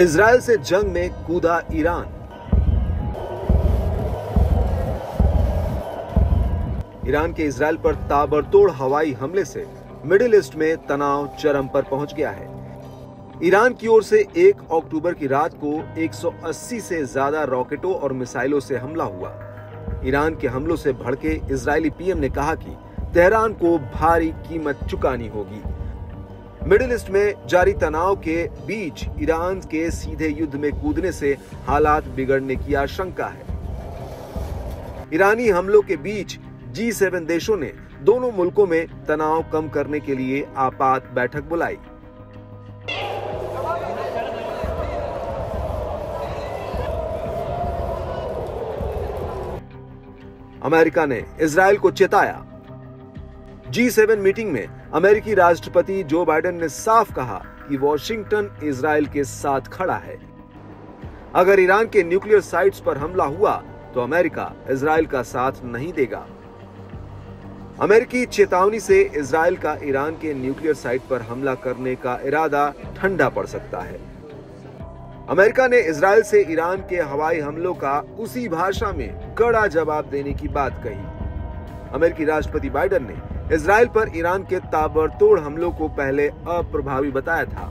Israel से जंग में कूदा ईरान। ईरान के इजरायल पर ताबड़तोड़ हवाई हमले से मिडिल ईस्ट में तनाव चरम पर पहुंच गया है। ईरान की ओर से 1 अक्टूबर की रात को 180 से ज्यादा रॉकेटों और मिसाइलों से हमला हुआ। ईरान के हमलों से भड़के इजरायली पीएम ने कहा कि तेहरान को भारी कीमत चुकानी होगी। मिडिल ईस्ट में जारी तनाव के बीच ईरान के सीधे युद्ध में कूदने से हालात बिगड़ने की आशंका है। ईरानी हमलों के बीच G7 देशों ने दोनों मुल्कों में तनाव कम करने के लिए आपात बैठक बुलाई। अमेरिका ने इजरायल को चेताया। G7 मीटिंग में अमेरिकी राष्ट्रपति जो बाइडेन ने साफ कहा कि वॉशिंगटन इजरायल के साथ खड़ा है। अगर ईरान के न्यूक्लियर साइट्स पर हमला हुआ तो अमेरिका इजरायल का साथ नहीं देगा। अमेरिकी चेतावनी से इजरायल का ईरान के न्यूक्लियर साइट पर हमला करने का इरादा ठंडा पड़ सकता है। अमेरिका ने इजरायल से ईरान के हवाई हमलों का उसी भाषा में कड़ा जवाब देने की बात कही। अमेरिकी राष्ट्रपति बाइडेन ने इजरायल पर ईरान के ताबड़तोड़ हमलों को पहले अप्रभावी बताया था।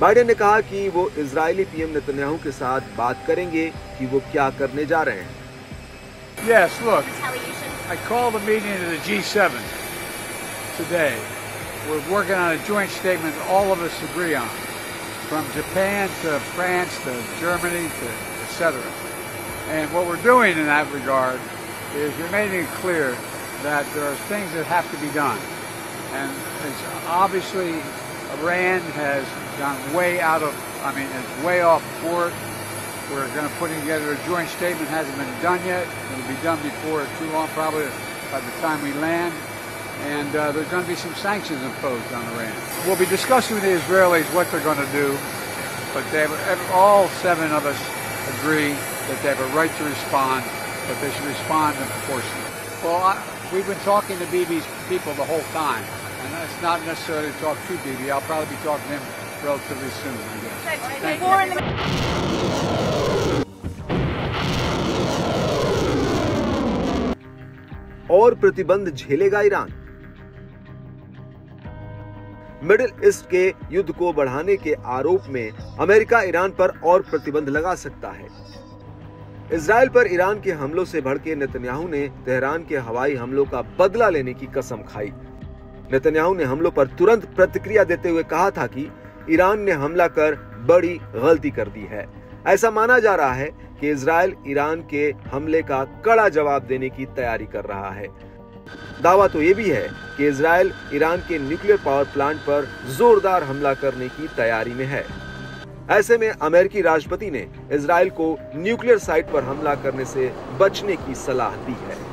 बाइडेन ने कहा कि वो इजरायली पीएम नेतन्याहू के साथ बात करेंगे कि वो क्या करने जा रहे हैं। Yes, look, I called the meeting of the G7 today. We're working on a joint statement all of us agree on, from Japan to France to Germany to etc. And what we're doing in that regard is we're making it clear that there are things that have to be done. And it's obviously Iran has gone way out of, it's way off course. We're going to put together a joint statement. Hasn't been done yet. It'll be done before too long, probably by the time we land. And there's going to be some sanctions imposed on Iran. We'll be discussing with the Israelis what they're going to do, but they have, all 7 of us agree that they have a right to respond, but they should respond in proportion. Well, we've been talking to Bibi's people the whole time, and that's not necessarily to talk to Bibi. I'll probably be talking to him relatively soon, I guess. Thank you. और प्रतिबंध झेलेगा Iran. Middle east के युद्ध को बढ़ाने के आरोप में America Iran पर और प्रतिबंध लगा सकता है। इजरायल पर ईरान के हमलों से भड़के नेतन्याहू ने तेहरान के हवाई हमलों का बदला लेने की कसम खाई। नेतन्याहू ने हमलों पर तुरंत प्रतिक्रिया देते हुए कहा था कि ईरान ने हमला कर बड़ी गलती कर दी है। ऐसा माना जा रहा है कि इजरायल ईरान के हमले का कड़ा जवाब देने की तैयारी कर रहा है। दावा तो ये भी है कि इजरायल ईरान के न्यूक्लियर पावर प्लांट पर जोरदार हमला करने की तैयारी में है। ऐसे में अमेरिकी राष्ट्रपति ने इजरायल को न्यूक्लियर साइट पर हमला करने से बचने की सलाह दी है।